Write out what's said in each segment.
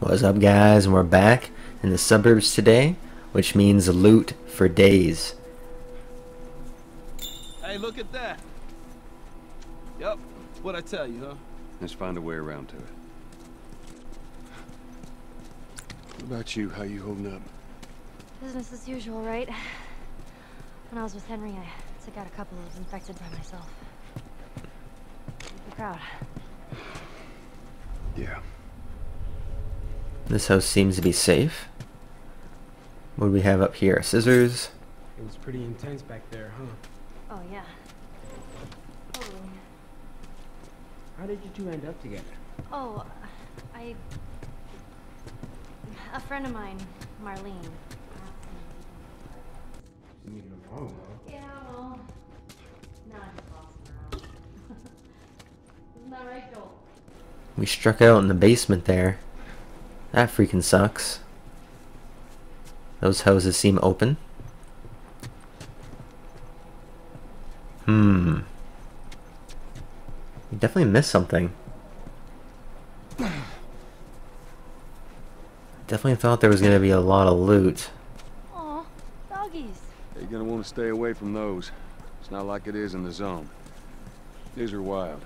What's up, guys? And we're back in the suburbs today, which means loot for days. Hey, look at that. Yep, what I tell you, huh? Let's find a way around to it. What about you? How you holding up? Business as usual, right? When I was with Henry, I took out a couple of infected by myself. The crowd. Yeah. This house seems to be safe. What do we have up here? Scissors. It was pretty intense back there, huh? Oh, yeah. Totally. How did you two end up together? Oh, a friend of mine, Marlene. Yeah, well, not just not right, Joel. We struck out in the basement there. That freaking sucks. Those houses seem open. We definitely missed something. Definitely thought there was gonna be a lot of loot. Aw, doggies. You're gonna want to stay away from those. It's not like it is in the zone. These are wild.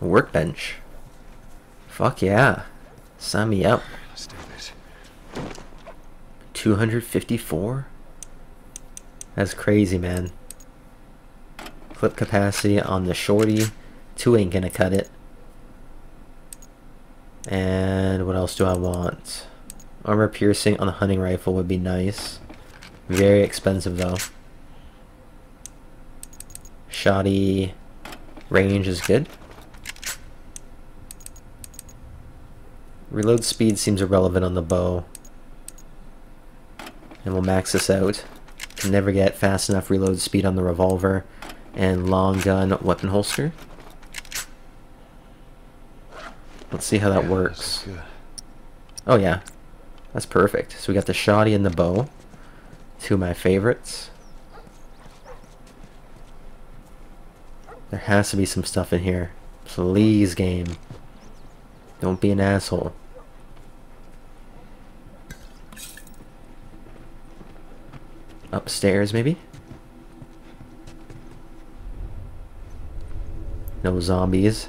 A workbench. Fuck yeah. Sign me up. Let's do this. 254? That's crazy, man. Clip capacity on the shorty. 2 ain't gonna cut it. And what else do I want? Armor piercing on the hunting rifle would be nice. Very expensive though. Shoddy range is good. Reload speed seems irrelevant on the bow. And we'll max this out. Can never get fast enough reload speed on the revolver. And long gun weapon holster. Let's see how that works. Oh yeah. That's perfect. So we got the shoddy and the bow. Two of my favorites. There has to be some stuff in here. Please, game. Don't be an asshole. Upstairs, maybe? No zombies.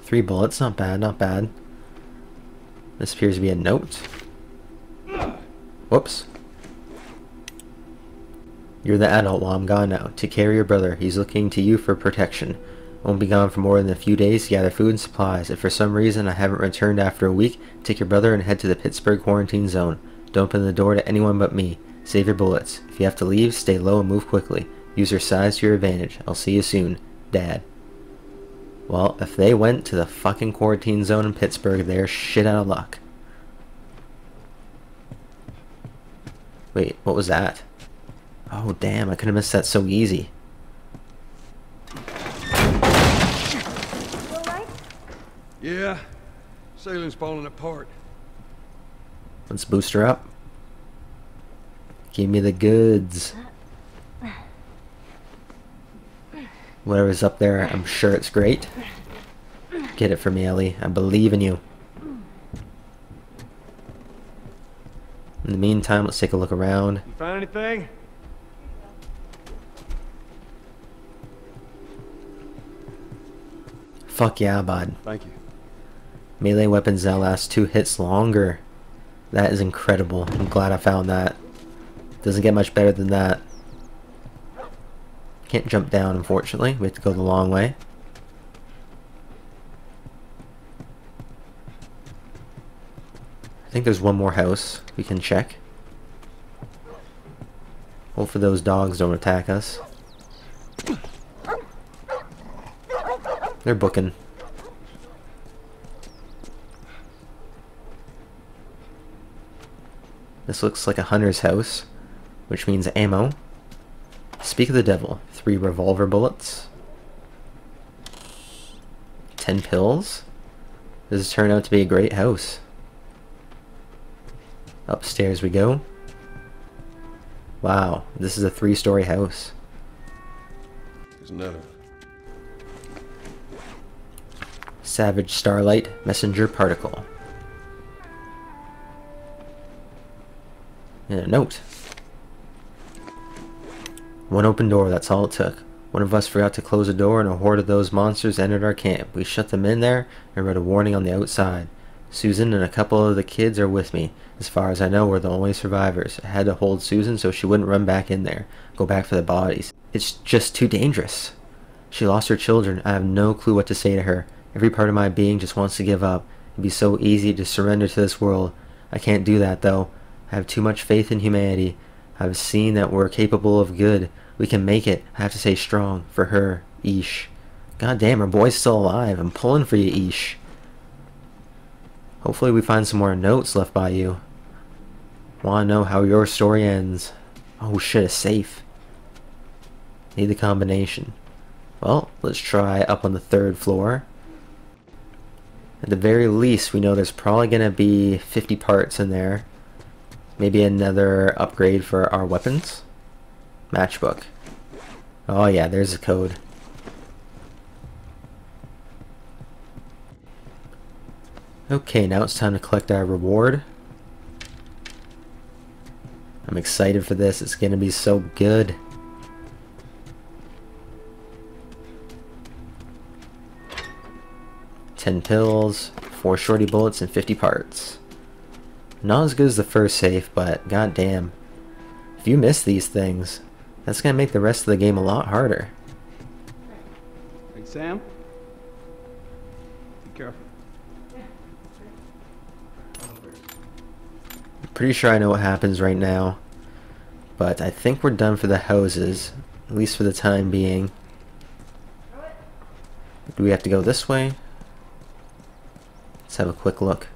3 bullets, not bad, not bad. This appears to be a note. Whoops. You're the adult while I'm gone now. Take care of your brother. He's looking to you for protection. Won't be gone for more than a few days to gather food and supplies. If for some reason I haven't returned after a week, take your brother and head to the Pittsburgh quarantine zone. Don't open the door to anyone but me. Save your bullets. If you have to leave, stay low and move quickly. Use your size to your advantage. I'll see you soon. Dad. Well, if they went to the fucking quarantine zone in Pittsburgh, they're shit out of luck. Wait, what was that? Oh damn, I could have missed that so easy. Yeah, ceiling's falling apart. Let's boost her up. Give me the goods. Whatever's up there, I'm sure it's great. Get it for me, Ellie. I believe in you. In the meantime, let's take a look around. You find anything? Fuck yeah, bud. Thank you. Melee weapons now last 2 hits longer. That is incredible. I'm glad I found that. Doesn't get much better than that. Can't jump down, unfortunately. We have to go the long way. I think there's one more house we can check. Hopefully those dogs don't attack us. They're booking. This looks like a hunter's house, which means ammo. Speak of the devil. 3 revolver bullets. 10 pills. This has turned out to be a great house. Upstairs we go. Wow, this is a 3-story house. There's another. Savage Starlight Messenger Particle. And a note. One open door, that's all it took. One of us forgot to close a door and a horde of those monsters entered our camp. We shut them in there and read a warning on the outside. Susan and a couple of the kids are with me. As far as I know, we're the only survivors. I had to hold Susan so she wouldn't run back in there. Go back for the bodies. It's just too dangerous. She lost her children. I have no clue what to say to her. Every part of my being just wants to give up. It'd be so easy to surrender to this world. I can't do that, though. I have too much faith in humanity. I've seen that we're capable of good. We can make it. I have to stay strong. For her. Eesh. God damn, her boy's still alive. I'm pulling for you, Eesh. Hopefully we find some more notes left by you. Wanna know how your story ends. Oh shit, a safe. Need the combination. Well, let's try up on the third floor. At the very least, we know there's probably gonna be 50 parts in there. Maybe another upgrade for our weapons. Matchbook. Oh yeah, there's a code. Okay, now it's time to collect our reward. I'm excited for this. It's gonna be so good. Ten pills, 4 shorty bullets, and 50 parts. Not as good as the first safe, but goddamn. If you miss these things, that's gonna make the rest of the game a lot harder. Hey, Sam? Be careful. Pretty sure I know what happens right now, but I think we're done for the houses, at least for the time being. Do we have to go this way? Let's have a quick look.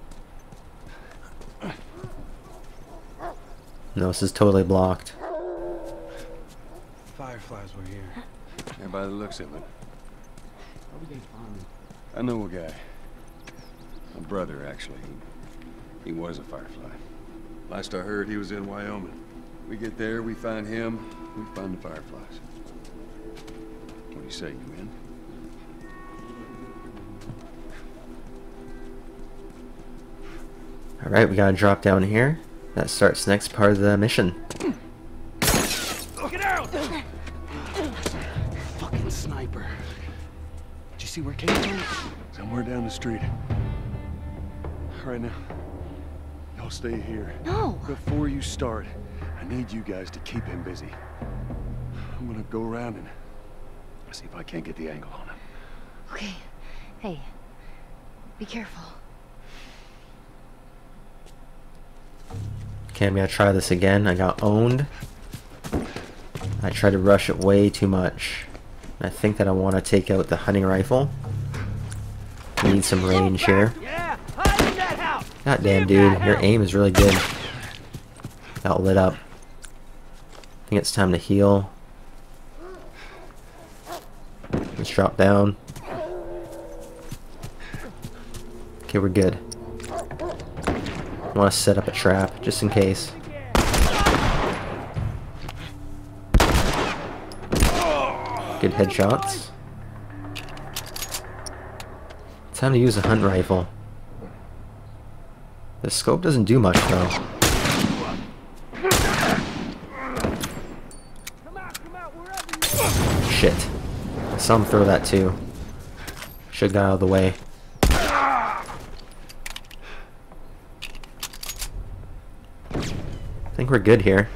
No, this is totally blocked. Fireflies were here. And by the looks of it, I know a guy. My brother, actually. He was a firefly. Last I heard, he was in Wyoming. We get there, we find him, we find the Fireflies. What do you say, you in? Alright, we gotta drop down here. That starts next part of the mission. Get out! Fucking sniper. Did you see where Kate went? Somewhere down the street. Right now. I'll stay here. No! Before you start, I need you guys to keep him busy. I'm gonna go around and see if I can't get the angle on him. Okay. Hey, be careful. Okay, I'm gonna try this again. I got owned. I tried to rush it way too much. I think that I want to take out the hunting rifle. We need some range here. God damn, dude, your aim is really good. Got lit up. I think it's time to heal. Let's drop down. Okay, we're good. I want to set up a trap, just in case. Good headshots. Time to use a hunt rifle. The scope doesn't do much, though. Shit. I saw him throw that, too. Should've got out of the way. I think we're good here.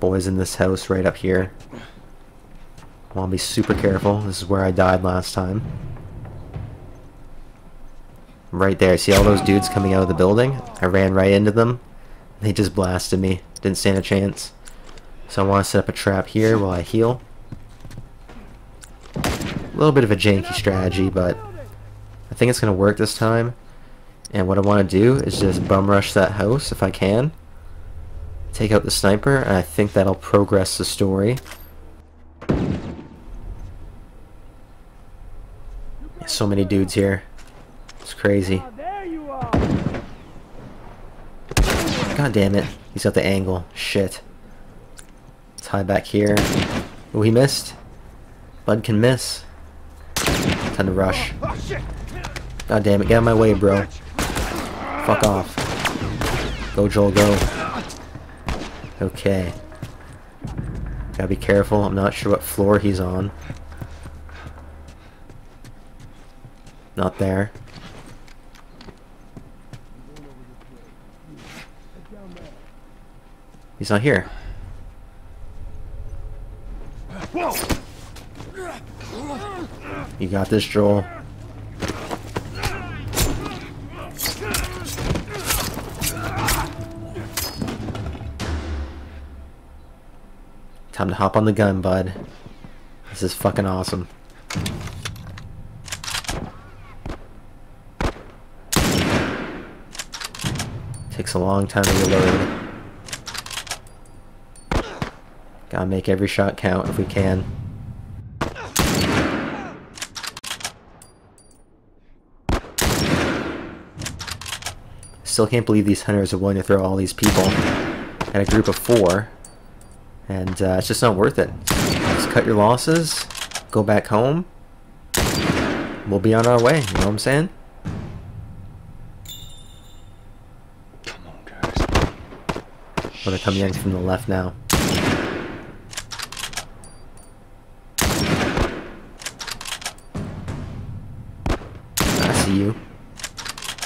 Boys in this house right up here. I want to be super careful. This is where I died last time. Right there. See all those dudes coming out of the building? I ran right into them. They just blasted me. Didn't stand a chance. So I want to set up a trap here while I heal. A little bit of a janky strategy, but I think it's going to work this time. And what I want to do is just bum rush that house if I can. Take out the sniper, and I think that'll progress the story. So many dudes here. It's crazy. God damn it. He's got the angle. Shit. Let's hide back here. Oh, he missed. Bud can miss. Time to rush. God damn it, get out of my way, bro. Fuck off. Go, Joel, go. Okay. Gotta be careful, I'm not sure what floor he's on. Not there. He's not here. You got this, Joel. Time to hop on the gun, bud. This is fucking awesome. Takes a long time to reload. Gotta make every shot count if we can. Still can't believe these hunters are willing to throw all these people at a group of four. And it's just not worth it. Just cut your losses, go back home, we'll be on our way, you know what I'm saying? Come on, guys. I'm gonna come in from the left now. I see you.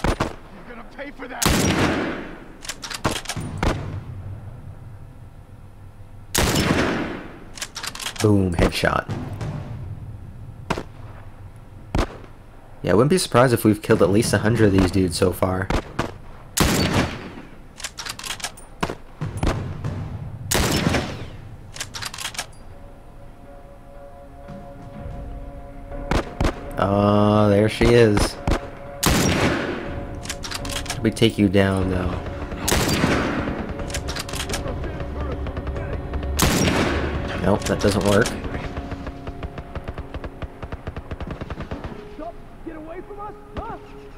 You're gonna pay for that. Boom, headshot. Yeah, I wouldn't be surprised if we've killed at least 100 of these dudes so far. Ah, there she is. We take you down, though. Nope, that doesn't work.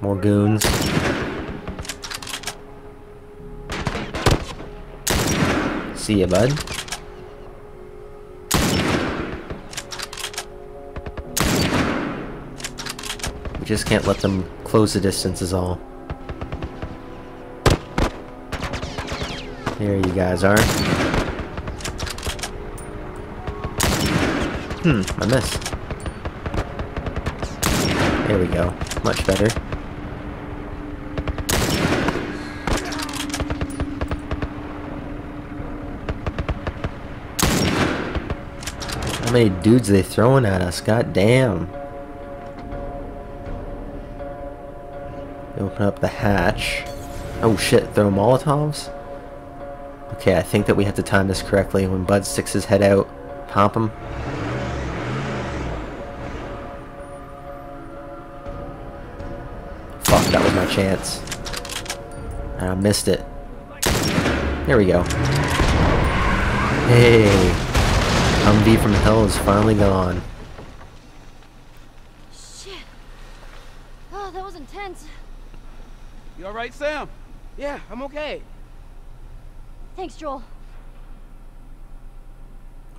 More goons. See ya, bud. We just can't let them close the distance is all. Here you guys are. I missed. There we go. Much better. How many dudes are they throwing at us? God damn. They open up the hatch. Oh shit, throw Molotovs? Okay, I think that we have to time this correctly. When Bud sticks his head out, pop him. Chance. I missed it. There we go. Hey, Humvee from hell is finally gone. Shit. Oh, that was intense. You all right, Sam? Yeah, I'm okay. Thanks, Joel.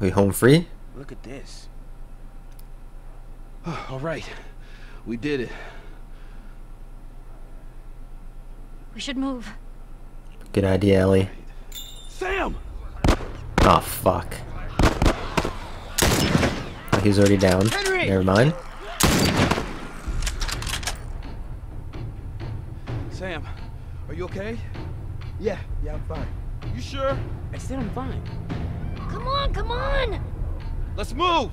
We home free? Look at this. Oh, all right, we did it. We should move. Good idea, Ellie. Sam! Oh, fuck. Oh, he's already down. Henry! Never mind. Sam, are you okay? Yeah, I'm fine. You sure? I said I'm fine. Come on! Let's move!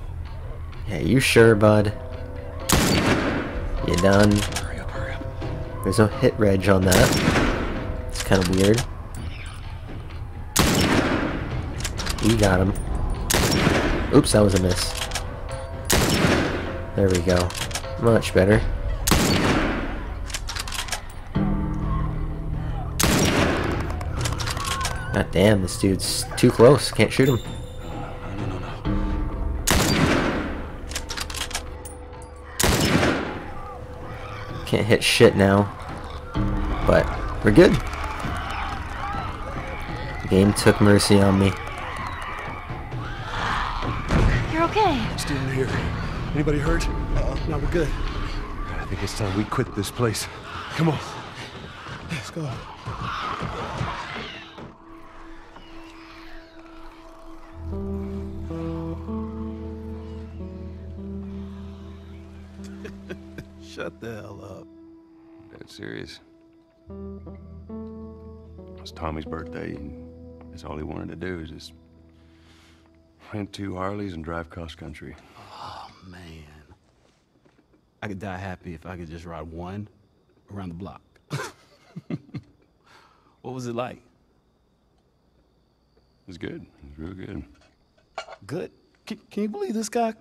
Yeah, you sure, bud? You done? There's no hit reg on that. It's kind of weird. We got him. Oops, that was a miss. There we go. Much better. God damn, this dude's too close. Can't shoot him. Can't hit shit now, but we're good. The game took mercy on me. You're okay. Still here. Anybody hurt? No, we're good. I think it's time we quit this place. Come on. Let's go. Shut the hell up. Dead serious. It's Tommy's birthday, and that's all he wanted to do is just rent 2 Harleys and drive cross country. Oh, man. I could die happy if I could just ride one around the block. What was it like? It was good. It was real good. Good? Can you believe this guy?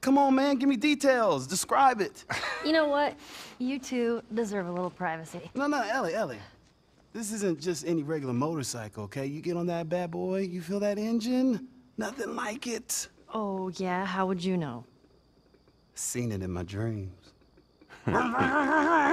Come on, man, give me details. Describe it. You know what? You two deserve a little privacy. No, Ellie. This isn't just any regular motorcycle, okay? You get on that bad boy, you feel that engine? Nothing like it. Oh, yeah? How would you know? Seen it in my dreams. Okay. I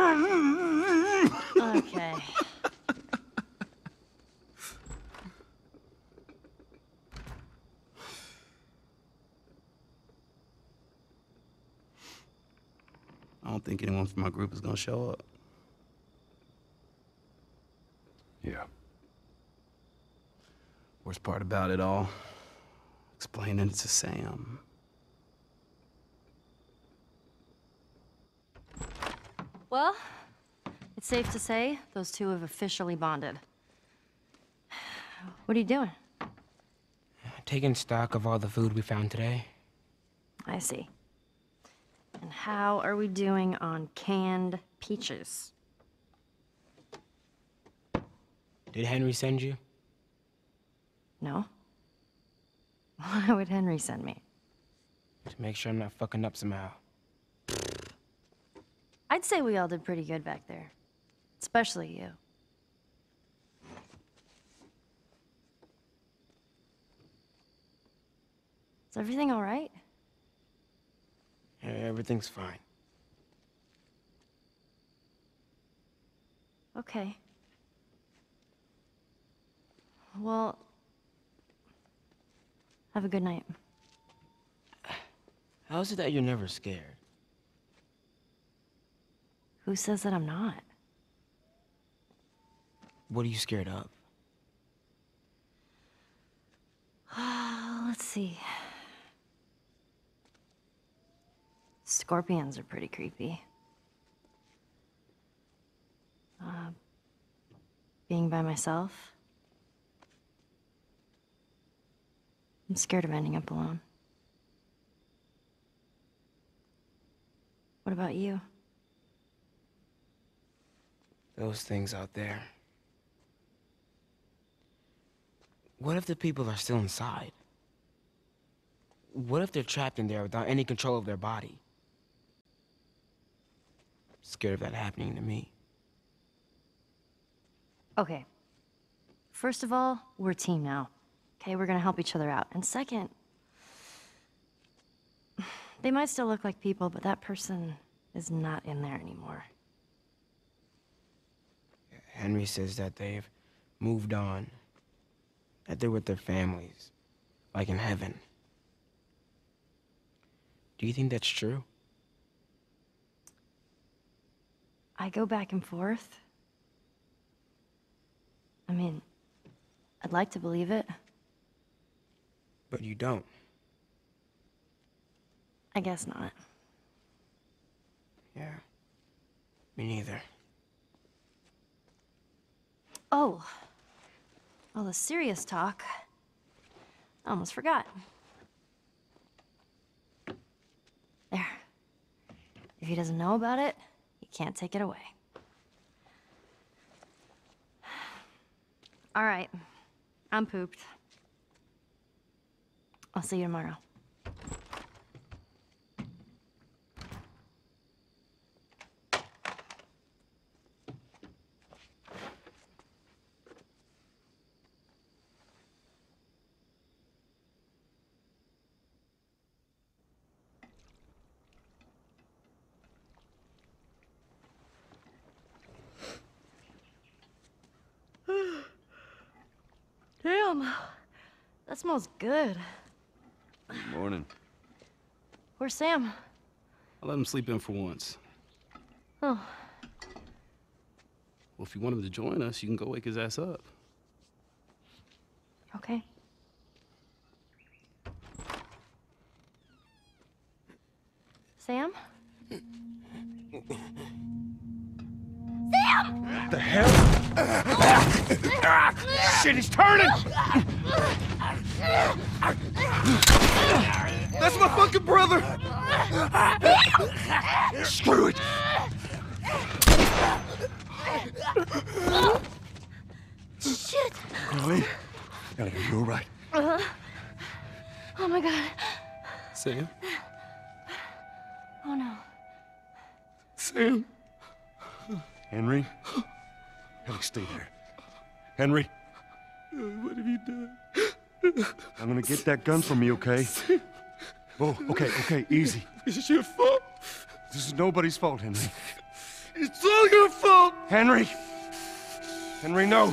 don't think anyone from my group is gonna show up. Yeah. Worst part about it all, explaining it to Sam. Well, it's safe to say those two have officially bonded. What are you doing? Taking stock of all the food we found today. I see. And how are we doing on canned peaches? Did Henry send you? No. Why would Henry send me? To make sure I'm not fucking up somehow. I'd say we all did pretty good back there. Especially you. Is everything all right? Yeah, everything's fine. Okay. Well, have a good night. How is it that you're never scared? Who says that I'm not? What are you scared of? Let's see. Scorpions are pretty creepy. Being by myself. I'm scared of ending up alone. What about you? Those things out there. What if the people are still inside? What if they're trapped in there without any control of their body? I'm scared of that happening to me. Okay. First of all, we're a team now. Okay, we're gonna help each other out. And second, they might still look like people, but that person is not in there anymore. Henry says that they've moved on, that they're with their families, like in heaven. Do you think that's true? I go back and forth. I mean, I'd like to believe it. But you don't. I guess not. Yeah. Me neither. Oh. All the serious talk. I almost forgot. There. If he doesn't know about it, he can't take it away. All right. I'm pooped. I'll see you tomorrow. Damn, that smells good. Good morning. Where's Sam? I let him sleep in for once. Oh. Well, if you want him to join us, you can go wake his ass up. Okay. Sam? Sam! The hell? Ah, shit, he's turning! That's my fucking brother! Screw it! Shit! Marlene, Ellie, are you all right? Oh my God. Sam? Oh no. Sam. Henry? Ellie, stay there. Henry? What have you done? I'm gonna get that gun from you, okay? Sam. Oh, okay, easy. It's your fault. This is nobody's fault, Henry. It's all your fault! Henry! Henry, no!